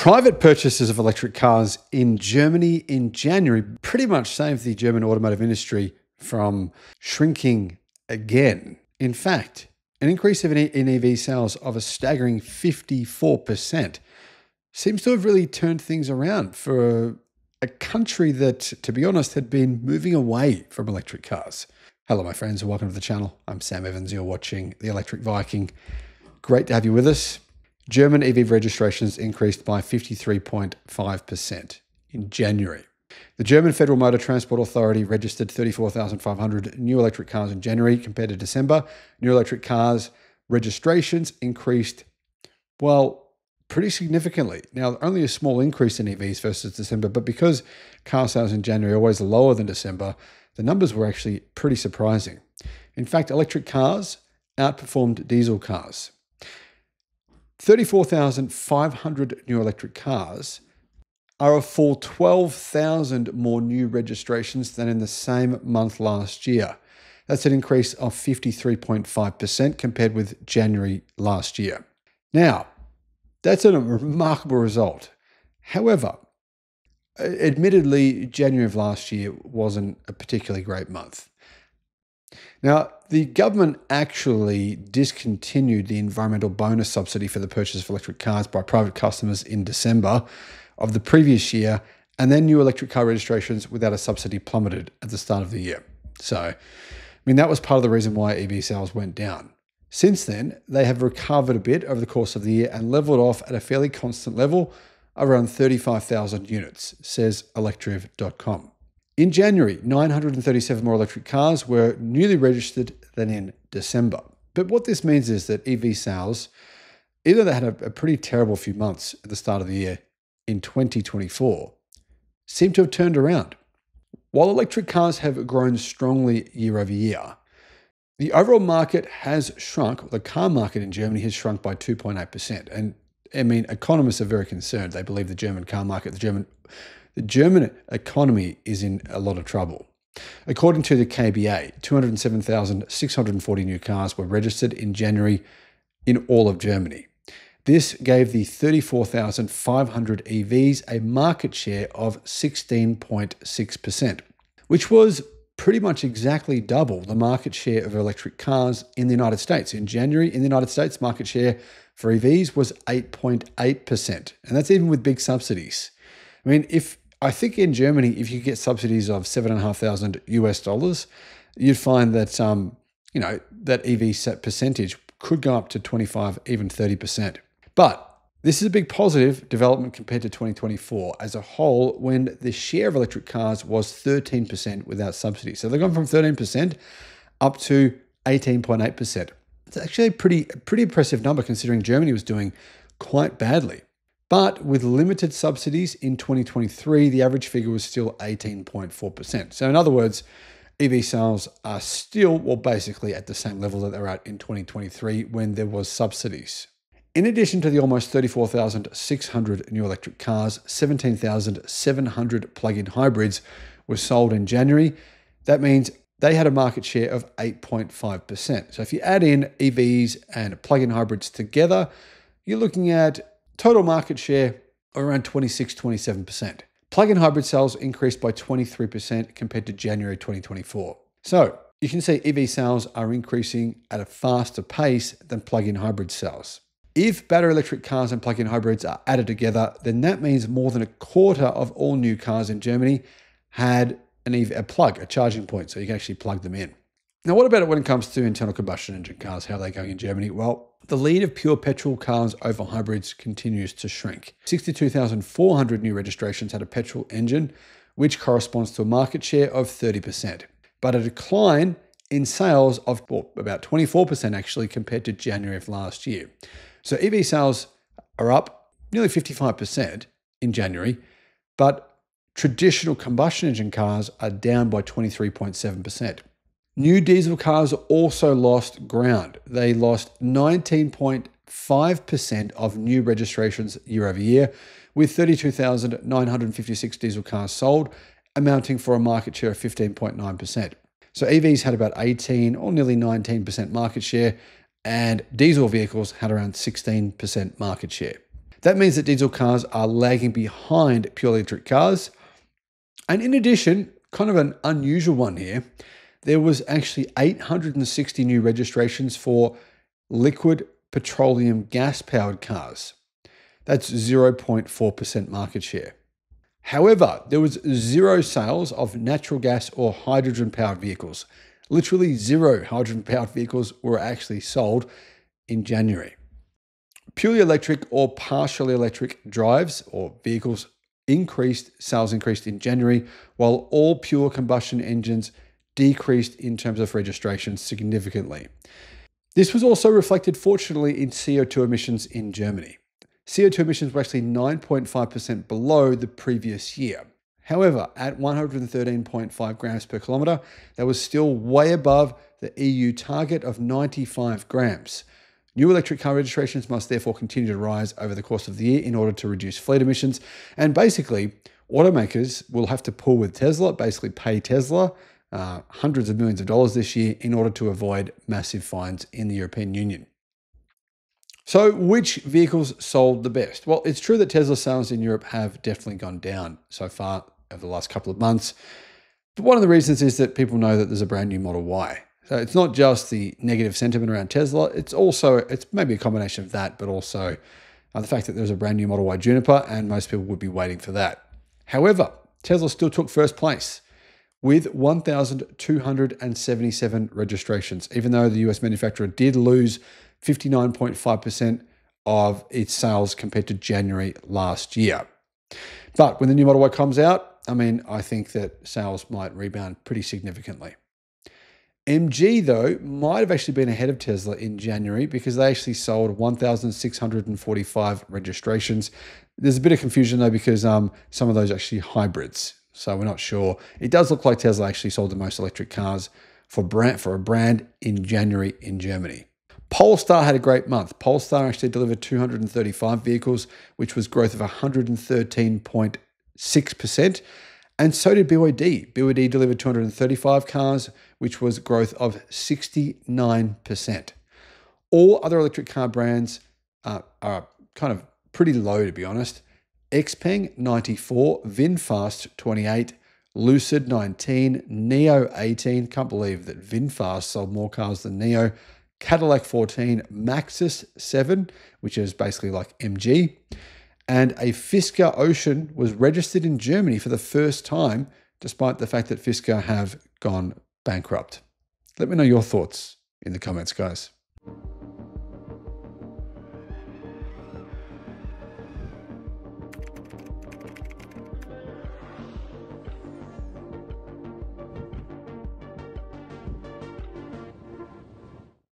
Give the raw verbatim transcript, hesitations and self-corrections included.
Private purchases of electric cars in Germany in January pretty much saved the German automotive industry from shrinking again. In fact, an increase in E V sales of a staggering fifty-four percent seems to have really turned things around for a country that, to be honest, had been moving away from electric cars. Hello, my friends, and welcome to the channel. I'm Sam Evans. You're watching The Electric Viking. Great to have you with us. German E V registrations increased by fifty-three point five percent in January. The German Federal Motor Transport Authority registered thirty-four thousand five hundred new electric cars in January compared to December. New electric cars registrations increased, well, pretty significantly. Now, only a small increase in E Vs versus December, but because car sales in January are always lower than December, the numbers were actually pretty surprising. In fact, electric cars outperformed diesel cars. thirty-four thousand five hundred new electric cars are a full twelve thousand more new registrations than in the same month last year. That's an increase of fifty-three point five percent compared with January last year. Now, that's a remarkable result. However, admittedly, January of last year wasn't a particularly great month. Now, the government actually discontinued the environmental bonus subsidy for the purchase of electric cars by private customers in December of the previous year, and then new electric car registrations without a subsidy plummeted at the start of the year. So, I mean, that was part of the reason why E V sales went down. Since then, they have recovered a bit over the course of the year and leveled off at a fairly constant level, around thirty-five thousand units, says Electrive dot com. In January, nine hundred thirty-seven more electric cars were newly registered than in December. But what this means is that E V sales, either they had a, a pretty terrible few months at the start of the year in twenty twenty-four, seem to have turned around. While electric cars have grown strongly year over year, the overall market has shrunk. The car market in Germany has shrunk by two point eight percent. And I mean, economists are very concerned. They believe the German car market, the German The German economy is in a lot of trouble. According to the K B A, two hundred seven thousand six hundred forty new cars were registered in January in all of Germany. This gave the thirty-four thousand five hundred E Vs a market share of sixteen point six percent, which was pretty much exactly double the market share of electric cars in the United States. In January, in the United States, market share for E Vs was eight point eight percent, and that's even with big subsidies. I mean, if I think in Germany, if you get subsidies of seven and a half thousand U S dollars, you'd find that um, you know that E V set percentage could go up to twenty-five, even thirty percent. But this is a big positive development compared to twenty twenty-four as a whole, when the share of electric cars was thirteen percent without subsidies. So they've gone from thirteen percent up to eighteen point eight percent. It's actually a pretty a pretty impressive number considering Germany was doing quite badly. But with limited subsidies in twenty twenty-three, the average figure was still eighteen point four percent. So in other words, E V sales are still, well, basically at the same level that they were at in twenty twenty-three when there was subsidies. In addition to the almost thirty-four thousand six hundred new electric cars, seventeen thousand seven hundred plug-in hybrids were sold in January. That means they had a market share of eight point five percent. So if you add in E Vs and plug-in hybrids together, you're looking at total market share around twenty-six, twenty-seven percent. Plug-in hybrid sales increased by twenty-three percent compared to January twenty twenty-four. So you can see E V sales are increasing at a faster pace than plug-in hybrid sales. If battery electric cars and plug-in hybrids are added together, then that means more than a quarter of all new cars in Germany had an E V, a plug, a charging point, so you can actually plug them in. Now, what about it when it comes to internal combustion engine cars? How are they going in Germany? Well, the lead of pure petrol cars over hybrids continues to shrink. sixty-two thousand four hundred new registrations had a petrol engine, which corresponds to a market share of thirty percent, but a decline in sales of well, about twenty-four percent actually compared to January of last year. So E V sales are up nearly fifty-five percent in January, but traditional combustion engine cars are down by twenty-three point seven percent. New diesel cars also lost ground. They lost nineteen point five percent of new registrations year over year, with thirty-two thousand nine hundred fifty-six diesel cars sold, amounting for a market share of fifteen point nine percent. So E Vs had about eighteen or nearly nineteen percent market share, and diesel vehicles had around sixteen percent market share. That means that diesel cars are lagging behind pure electric cars. And in addition, kind of an unusual one here, there was actually eight hundred sixty new registrations for liquid petroleum gas-powered cars. That's zero point four percent market share. However, there was zero sales of natural gas or hydrogen-powered vehicles. Literally zero hydrogen-powered vehicles were actually sold in January. Purely electric or partially electric drives or vehicles increased, sales increased in January, while all pure combustion engines decreased in terms of registrations significantly. This was also reflected, fortunately, in C O two emissions in Germany. C O two emissions were actually nine point five percent below the previous year. However, at one hundred thirteen point five grams per kilometre, that was still way above the E U target of ninety-five grams. New electric car registrations must therefore continue to rise over the course of the year in order to reduce fleet emissions. And basically, automakers will have to pull with Tesla, basically pay Tesla uh, hundreds of millions of dollars this year in order to avoid massive fines in the European Union. So which vehicles sold the best? Well, it's true that Tesla sales in Europe have definitely gone down so far over the last couple of months. But one of the reasons is that people know that there's a brand new Model Y. So it's not just the negative sentiment around Tesla. It's also, it's maybe a combination of that, but also uh, the fact that there's a brand new Model Y Juniper and most people would be waiting for that. However, Tesla still took first place with one thousand two hundred seventy-seven registrations, even though the U S manufacturer did lose fifty-nine point five percent of its sales compared to January last year. But when the new Model Y comes out, I mean, I think that sales might rebound pretty significantly. M G, though, might have actually been ahead of Tesla in January because they actually sold one thousand six hundred forty-five registrations. There's a bit of confusion, though, because um, some of those are actually hybrids, so we're not sure. It does look like Tesla actually sold the most electric cars for, brand, for a brand in January in Germany. Polestar had a great month. Polestar actually delivered two hundred thirty-five vehicles, which was growth of one hundred thirteen point six percent. And so did B Y D. B Y D delivered two hundred thirty-five cars, which was growth of sixty-nine percent. All other electric car brands uh, are kind of pretty low, to be honest. Xpeng, ninety-four, Vinfast, twenty-eight, Lucid, nineteen, Neo, eighteen. Can't believe that Vinfast sold more cars than Neo. Cadillac fourteen, Maxus seven, which is basically like M G, and a Fisker Ocean was registered in Germany for the first time, despite the fact that Fisker have gone bankrupt. Let me know your thoughts in the comments, guys.